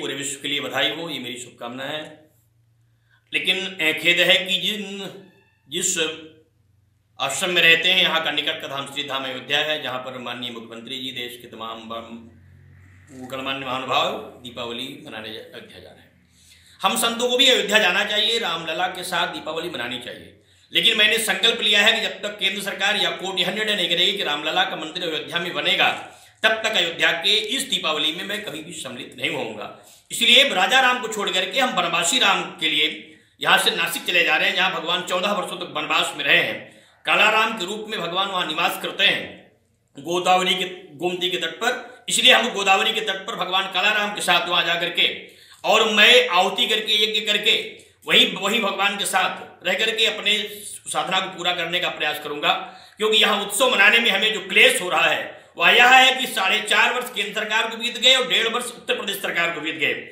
पूरे विश्व के लिए बधाई हो, ये मेरी शुभकामना है। लेकिन खेद है कि जिस आश्रम में रहते हैं, यहाँ का निकट का धाम श्री धाम अयोध्या है, जहाँ पर माननीय मुख्यमंत्री जी, देश के तमाम गणमान्य महानुभाव दीपावली मनाने अयोध्या जा रहे हैं। हम संतों को भी अयोध्या जाना चाहिए, रामलला के साथ दीपावली मनानी चाहिए। लेकिन मैंने संकल्प लिया है कि जब तक केंद्र सरकार या कोर्ट यह निर्णय नहीं करेगी कि रामलला का मंदिर अयोध्या में बनेगा, तब तक अयोध्या के इस दीपावली में मैं कभी भी सम्मिलित नहीं होऊंगा। इसलिए राजा राम को छोड़ करके हम बनवासी राम के लिए यहाँ से नासिक चले जा रहे हैं, जहाँ भगवान 14 वर्षों तक वनवास में रहे हैं। कालाराम के रूप में भगवान वहाँ निवास करते हैं, गोमती के तट पर। इसलिए हम गोदावरी के तट पर भगवान कालाराम के साथ वहां जा करके और मैं आहुति करके यज्ञ करके वही भगवान के साथ रह करके अपने साधना को पूरा करने का प्रयास करूंगा। क्योंकि यहाँ उत्सव मनाने में हमें जो क्लेश हो रहा है वह यह है कि 4.5 वर्ष केंद्र सरकार को बीत गए और 1.5 वर्ष उत्तर प्रदेश सरकार को बीत गए।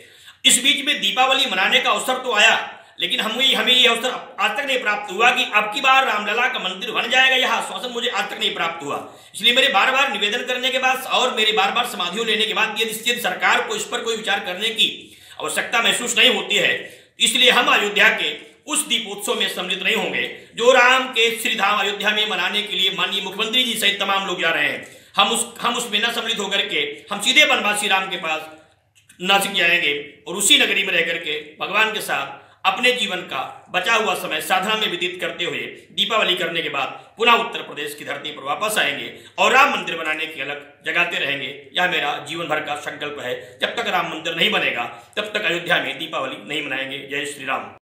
इस बीच में दीपावली मनाने का अवसर तो आया, लेकिन हमें यह अवसर आज तक नहीं प्राप्त हुआ कि अब की बार रामलला का मंदिर बन जाएगा, यह आश्वासन मुझे आज तक नहीं प्राप्त हुआ। इसलिए मेरे बार बार निवेदन करने के बाद और मेरे बार बार समाधियों लेने के बाद यदि सरकार को इस पर कोई विचार करने की आवश्यकता महसूस नहीं होती है, इसलिए हम अयोध्या के उस दीपोत्सव में सम्मिलित नहीं होंगे जो राम के श्रीधाम अयोध्या में मनाने के लिए माननीय मुख्यमंत्री जी सहित तमाम लोग जा रहे हैं। हम उसमें न सम्मिलित होकर के हम सीधे बनवासी राम के पास नासिक जाएंगे और उसी नगरी में रह करके भगवान के साथ अपने जीवन का बचा हुआ समय साधना में व्यतीत करते हुए दीपावली करने के बाद पुनः उत्तर प्रदेश की धरती पर वापस आएंगे और राम मंदिर बनाने की अलग जगाते रहेंगे। यह मेरा जीवन भर का संकल्प है। जब तक राम मंदिर नहीं बनेगा, तब तक अयोध्या में दीपावली नहीं मनाएंगे। जय श्री राम।